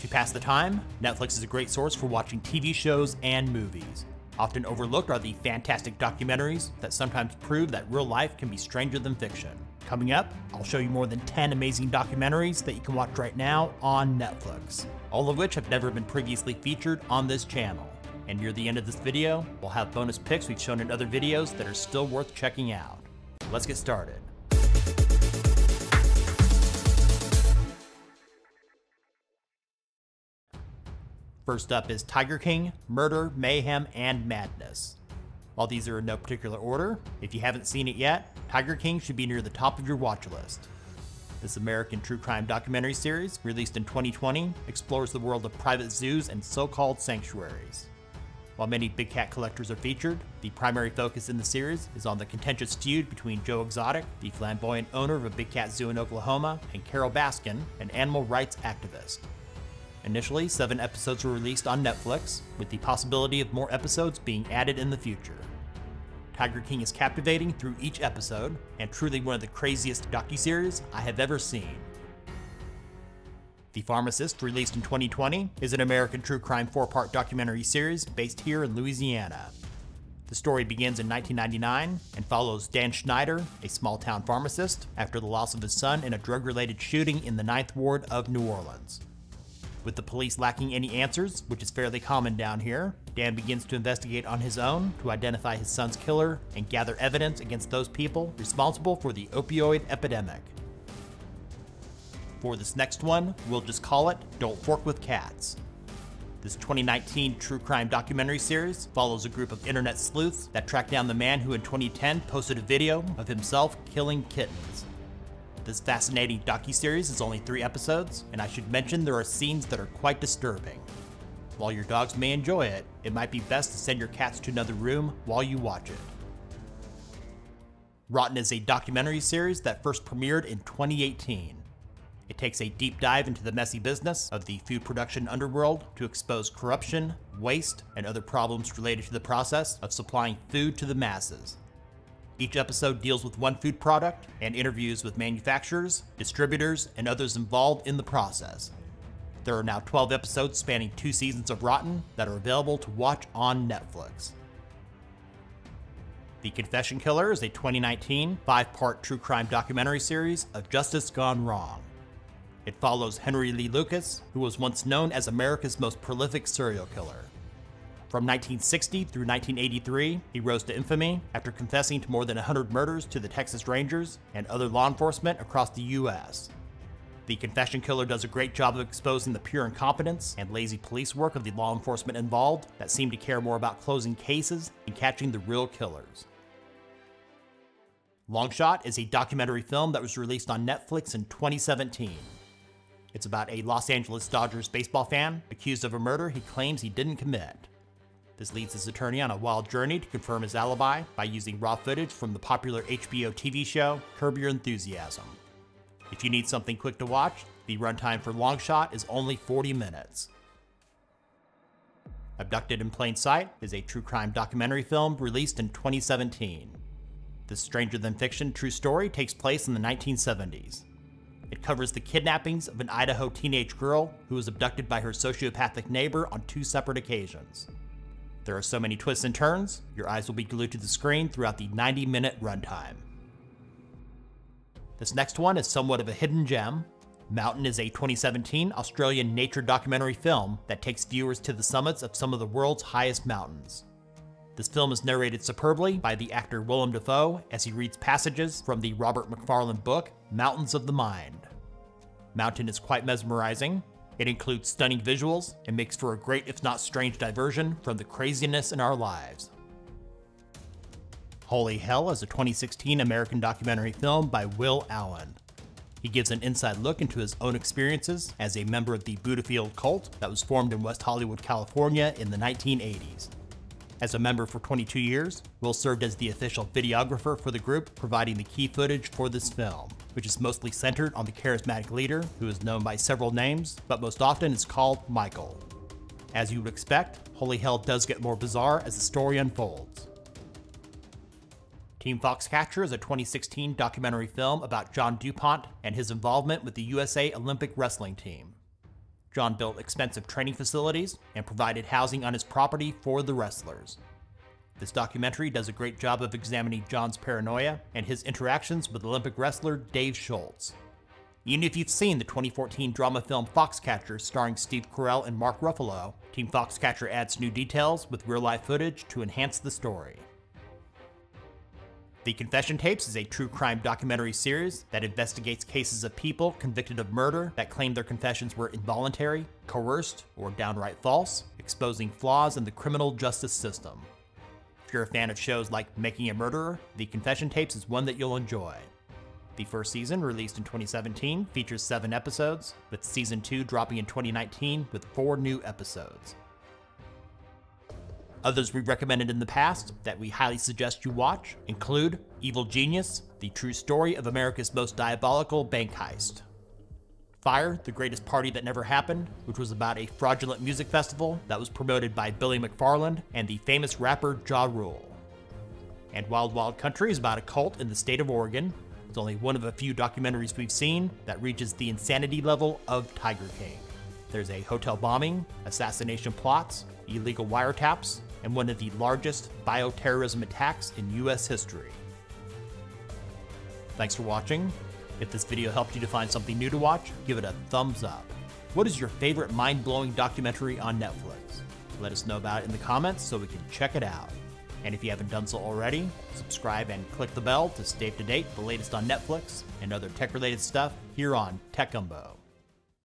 To pass the time, Netflix is a great source for watching TV shows and movies. Often overlooked are the fantastic documentaries that sometimes prove that real life can be stranger than fiction. Coming up, I'll show you more than 10 amazing documentaries that you can watch right now on Netflix, all of which have never been previously featured on this channel. And near the end of this video, we'll have bonus picks we've shown in other videos that are still worth checking out. Let's get started. First up is Tiger King, Murder, Mayhem, and Madness. While these are in no particular order, if you haven't seen it yet, Tiger King should be near the top of your watch list. This American true crime documentary series, released in 2020, explores the world of private zoos and so-called sanctuaries. While many big cat collectors are featured, the primary focus in the series is on the contentious feud between Joe Exotic, the flamboyant owner of a big cat zoo in Oklahoma, and Carole Baskin, an animal rights activist. Initially, 7 episodes were released on Netflix, with the possibility of more episodes being added in the future. Tiger King is captivating through each episode, and truly one of the craziest docuseries I have ever seen. The Pharmacist, released in 2020, is an American true crime 4-part documentary series based here in Louisiana. The story begins in 1999 and follows Dan Schneider, a small-town pharmacist, after the loss of his son in a drug-related shooting in the 9th Ward of New Orleans. With the police lacking any answers, which is fairly common down here, Dan begins to investigate on his own to identify his son's killer and gather evidence against those people responsible for the opioid epidemic. For this next one, we'll just call it Don't F*ck with Cats. This 2019 true crime documentary series follows a group of internet sleuths that track down the man who in 2010 posted a video of himself killing kittens. This fascinating docuseries is only 3 episodes, and I should mention there are scenes that are quite disturbing. While your dogs may enjoy it, it might be best to send your cats to another room while you watch it. Rotten is a documentary series that first premiered in 2018. It takes a deep dive into the messy business of the food production underworld to expose corruption, waste, and other problems related to the process of supplying food to the masses. Each episode deals with one food product and interviews with manufacturers, distributors, and others involved in the process. There are now 12 episodes spanning 2 seasons of Rotten that are available to watch on Netflix. The Confession Killer is a 2019 5-part true crime documentary series of justice gone wrong. It follows Henry Lee Lucas, who was once known as America's most prolific serial killer. From 1960 through 1983, he rose to infamy after confessing to more than 100 murders to the Texas Rangers and other law enforcement across the U.S. The Confession Killer does a great job of exposing the pure incompetence and lazy police work of the law enforcement involved that seem to care more about closing cases and catching the real killers. Longshot is a documentary film that was released on Netflix in 2017. It's about a Los Angeles Dodgers baseball fan accused of a murder he claims he didn't commit. This leads his attorney on a wild journey to confirm his alibi by using raw footage from the popular HBO TV show, Curb Your Enthusiasm. If you need something quick to watch, the runtime for Longshot is only 40 minutes. Abducted in Plain Sight is a true crime documentary film released in 2017. This stranger-than-fiction true story takes place in the 1970s. It covers the kidnappings of an Idaho teenage girl who was abducted by her sociopathic neighbor on 2 separate occasions. There are so many twists and turns, your eyes will be glued to the screen throughout the 90-minute runtime. This next one is somewhat of a hidden gem. Mountain is a 2017 Australian nature documentary film that takes viewers to the summits of some of the world's highest mountains. This film is narrated superbly by the actor Willem Dafoe as he reads passages from the Robert Macfarlane book, Mountains of the Mind. Mountain is quite mesmerizing. It includes stunning visuals and makes for a great, if not strange, diversion from the craziness in our lives. Holy Hell is a 2016 American documentary film by Will Allen. He gives an inside look into his own experiences as a member of the Buddhafield cult that was formed in West Hollywood, California in the 1980s. As a member for 22 years, Will served as the official videographer for the group, providing the key footage for this film, which is mostly centered on the charismatic leader who is known by several names, but most often is called Michael. As you would expect, Holy Hell does get more bizarre as the story unfolds. Team Foxcatcher is a 2016 documentary film about John DuPont and his involvement with the USA Olympic wrestling team. John built expensive training facilities and provided housing on his property for the wrestlers. This documentary does a great job of examining John's paranoia and his interactions with Olympic wrestler Dave Schultz. Even if you've seen the 2014 drama film Foxcatcher starring Steve Carell and Mark Ruffalo, Team Foxcatcher adds new details with real-life footage to enhance the story. The Confession Tapes is a true crime documentary series that investigates cases of people convicted of murder that claim their confessions were involuntary, coerced, or downright false, exposing flaws in the criminal justice system. If you're a fan of shows like Making a Murderer, The Confession Tapes is one that you'll enjoy. The first season, released in 2017, features 7 episodes, with season 2 dropping in 2019 with 4 new episodes. Others we recommended in the past that we highly suggest you watch include Evil Genius, the true story of America's most diabolical bank heist; Fire, the greatest party that never happened, which was about a fraudulent music festival that was promoted by Billy McFarland and the famous rapper Ja Rule; and Wild Wild Country is about a cult in the state of Oregon. It's only one of a few documentaries we've seen that reaches the insanity level of Tiger King. There's a hotel bombing, assassination plots, illegal wiretaps, and one of the largest bioterrorism attacks in U.S. history. Thanks for watching. If this video helped you to find something new to watch, give it a thumbs up. What is your favorite mind-blowing documentary on Netflix? Let us know about it in the comments so we can check it out. And if you haven't done so already, subscribe and click the bell to stay up to date with the latest on Netflix and other tech-related stuff here on Techumbo.